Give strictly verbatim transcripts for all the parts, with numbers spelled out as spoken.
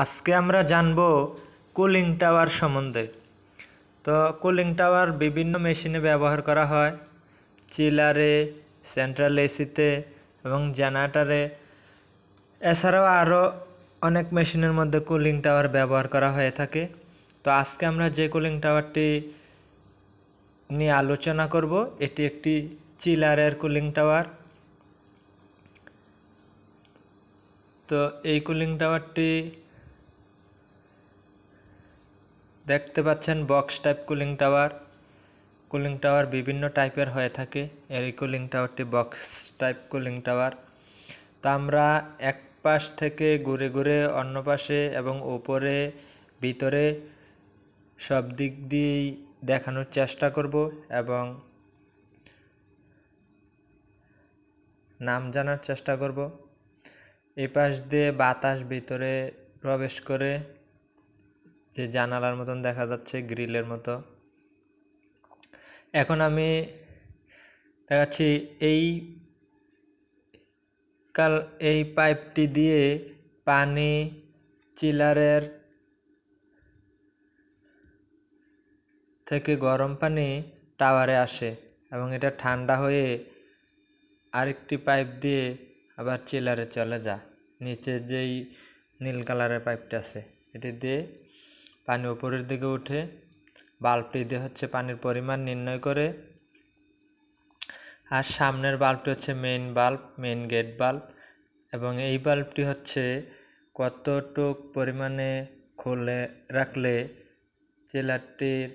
আজকে আমরা জানব কুলিং টাওয়ার সম্বন্ধে। তো কুলিং টাওয়ার বিভিন্ন মেশিনে ব্যবহার করা হয়, চিলারে, সেন্ট্রাল এসিতে এবং জেনারেটরে। এছাড়াও আরও অনেক মেশিনের মধ্যে কুলিং টাওয়ার ব্যবহার করা হয়ে থাকে। তো আজকে আমরা যে কুলিং টাওয়ারটি নিয়ে আলোচনা করব এটি একটি চিলারের কুলিং টাওয়ার। তো এই কুলিং টাওয়ারটি দেখতে পাচ্ছেন box type cooling tower. Cooling tower বিভিন্ন টাইপের হয়ে থাকে, এই কুলিং টাওয়ারটি বক্স টাইপ কুলিং টাওয়ার। তো আমরা এক পাশ থেকে ঘুরে ঘুরে অন্য পাশে এবং উপরে ভিতরে সব দিক দিয়েই দেখানোর চেষ্টা করব এবং নাম জানার চেষ্টা করব। এই পাশ দিয়ে বাতাস ভিতরে প্রবেশ করে, যে জানালার মতন দেখা যাচ্ছে, গ্রিলের মতো। এখন আমি দেখাচ্ছি এই কাল এই পাইপটি দিয়ে পানি চিলারের থেকে গরম পানি টাওয়ারে আসে এবং এটা ঠান্ডা হয়ে আরেকটি পাইপ দিয়ে আবার চিলারে চলে যায়। নিচে যেই নীল কালারের পাইপটা আছে এটি দিয়ে পানি উপরের দিকে উঠে, বাল্বটি দিয়ে হচ্ছে পানির পরিমাণ নির্ণয় করে। আর সামনের বাল্বটি হচ্ছে main bulb, main gate bulb, এবং এই বাল্বটি হচ্ছে কতটুক পরিমাণে খুলে রাখলে চিলারটির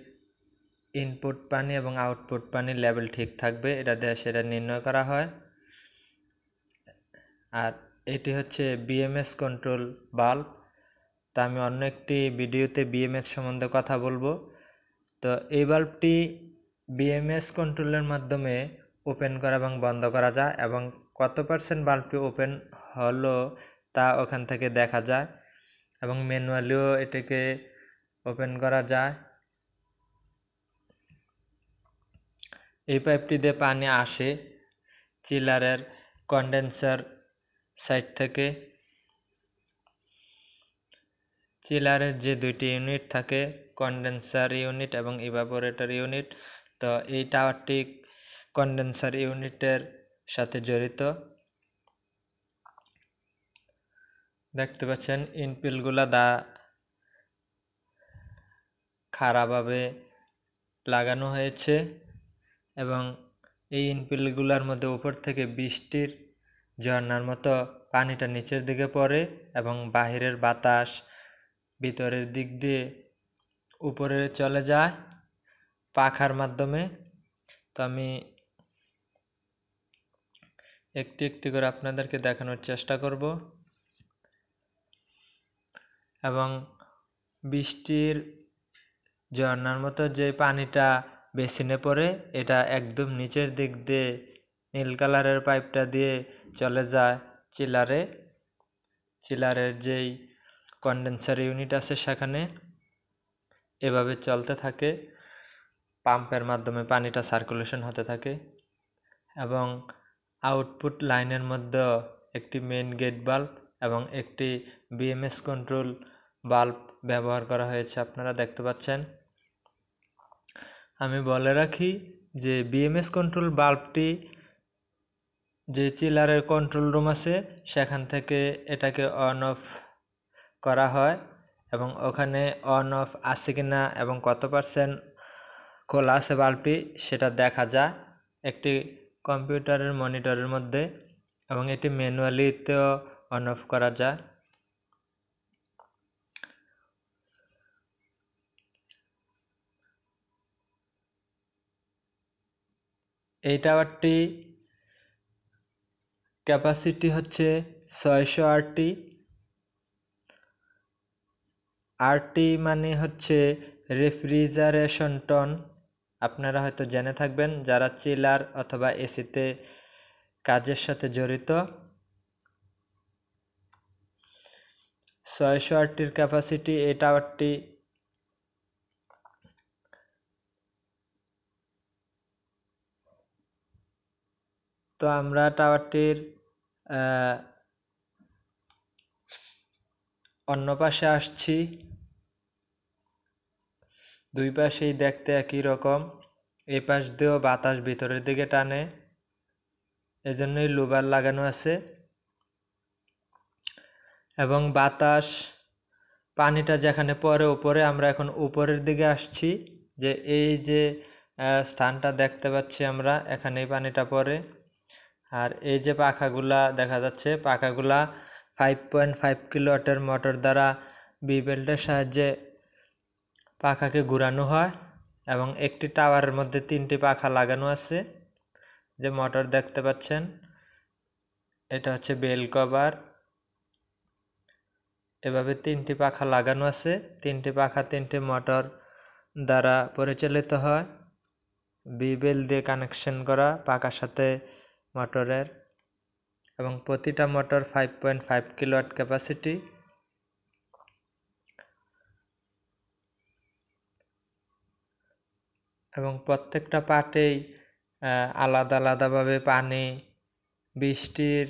ইনপুট পানি এবং আউটপুট পানির লেভেল ঠিক থাকবে, এটা দিয়ে সেটা নির্ণয় করা হয়। আর এটি হচ্ছে বিএমএস কন্ট্রোল বাল্ব। তা আমি অন্য একটি ভিডিওতে বিএমএস সম্বন্ধে কথা বলবো। তো এই বাল্বটি বিএমএস কন্ট্রোলের মাধ্যমে ওপেন করা এবং বন্ধ করা যায় এবং কত পার্সেন্ট বাল্বটি ওপেন হলো তা ওখান থেকে দেখা যায় এবং ম্যানুয়ালিও এটাকে ওপেন করা যায়। এই পাইপটি দিয়ে পানি আসে চিলারের কনডেন্সার সাইড থেকে। চিলারের যে দুইটি ইউনিট থাকে, কনডেন্সার ইউনিট এবং ইভাপোরেটর ইউনিট, তো এই টাওয়ারটি কনডেন্সার ইউনিটের সাথে জড়িত। দেখতে পাচ্ছেন ইনপিলগুলা দা খাড়াভাবে লাগানো হয়েছে এবং এই ইনপিলগুলার মধ্যে উপর থেকে বৃষ্টির ঝর্ণার মতো পানিটা নিচের দিকে পড়ে এবং বাহিরের বাতাস ভিতরের দিক দিয়ে উপরে চলে যায় পাখার মাধ্যমে। তো আমি একটি একটি করে আপনাদেরকে দেখানোর চেষ্টা করব। এবং বৃষ্টির ঝর্ণার মতো যে পানিটা বেসিনে পড়ে এটা একদম নিচের দিক দিয়ে নীল কালারের পাইপটা দিয়ে চলে যায় চিলারে, চিলারের যেই কনডেন্সার ইউনিট আছে সেখানে। এভাবে চলতে থাকে, পাম্পের মাধ্যমে পানিটা সার্কুলেশন হতে থাকে। এবং আউটপুট লাইনের মধ্যে একটি মেইন গেট বাল্ব এবং একটি বিএমএস কন্ট্রোল বাল্ব ব্যবহার করা হয়েছে, আপনারা দেখতে পাচ্ছেন। আমি বলে রাখি যে বিএমএস কন্ট্রোল বাল্বটি যে চিলারের কন্ট্রোল রুম আছে সেখান থেকে এটাকে অন অফ করা হয় এবং ওখানে অন অফ আছে কি না এবং কত পার্সেন্ট খোলা আছে বাল্বটি সেটা দেখা যায় একটি কম্পিউটারের মনিটরের মধ্যে এবং এটি ম্যানুয়ালিতেও অন অফ করা যায়। এই টাওয়ারটি ক্যাপাসিটি হচ্ছে ছয়শো আরটি। আরটি মানে হচ্ছে রেফ্রিজারেশন টন, আপনারা হয়তো জেনে থাকবেন যারা চিলার অথবা এসিতে কাজের সাথে জড়িত। ছয়শো আরটির ক্যাপাসিটি এই টাওয়ারটি। তো আমরা টাওয়ারটির अन्य पाशे आसछि दुई पाशेई देखते एकई रकम ए पाश दिये बातास भितरेर दिके टाने एजन्यई लुबार लागानो आछे एबं बातास पानीटा जेखाने पड़े उपरे आमरा एखन उपरेर दिके आसछि जे एई जे स्थानटा देखते पाচ্ছি आमरा एखानेই पानीटा पड़े और एई जे पाखागुला देखा जाच्छे पाखागुला फाइव पॉइंट फाइव किलोवाटेर मोटर द्वारा बिबेल्टेर साहाज्ये पाखाके घुरानो हय एबं एकटी टावारेर मध्ये तीनटी पाखा लागानो आछे जे मोटर देखते पाচ্ছেন এটা হচ্ছে बेल कवर এভাবে তিনটি পাখা লাগানো আছে তিনটি পাখা তিনটি মোটর দ্বারা পরিচালিত হয় বিবেল দিয়ে কানেকশন করা পাখার সাথে মোটরের এবং প্রতিটা motor five point five kilowatt capacity এবং প্রত্যেকটা পাটেই আলাদা আলাদাভাবে পানি বৃষ্টির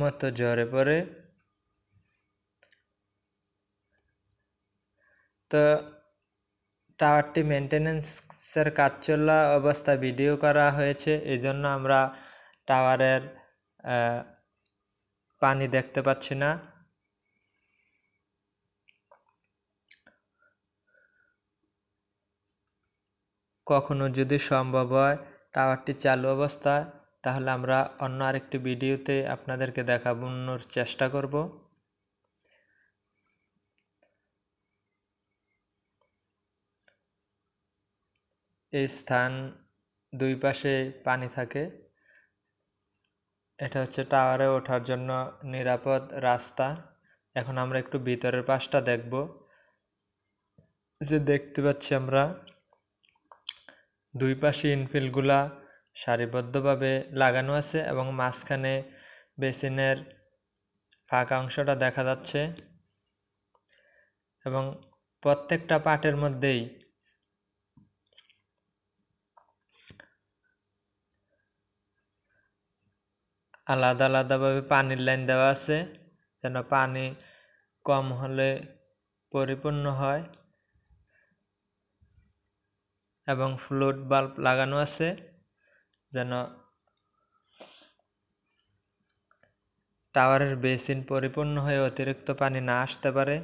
মতো ঝরে পড়ে। तो टावरटी मेनटेनेंसर काज चला अवस्था भिडियो करा हयेछे एजोन्नो आमरा टावारेर पानी देखते पाচ্ছি না। कखनो यदि सम्भव हय टावरटी चालू अवस्थाय ताहले आमरा अन्य आरेकटी भिडियोते आपनादेरके देखाबोनोर चेष्टा करब। এই স্থান দুই পাশে পানি থাকে এটা হচ্ছে টাওয়ারে ওঠার জন্য নিরাপদ রাস্তা। এখন আমরা একটু ভিতরের পাশটা দেখব। যে দেখতে পাচ্ছি আমরা দুই পাশে ইনফিলগুলা সারিবদ্ধভাবে লাগানো আছে এবং মাঝখানে বেসিনের ফাঁকা অংশটা দেখা যাচ্ছে এবং প্রত্যেকটা পাটের মধ্যেই आलदा आलदा भावे पानी लाइन देवा आछे जेन पानी कम होले परिपूर्ण हय एबं फ्लोट बाल्ब लागानो आछे जेन टावारेर बेसिन परिपूर्ण हये अतिरिक्त पानी ना आसते पारे।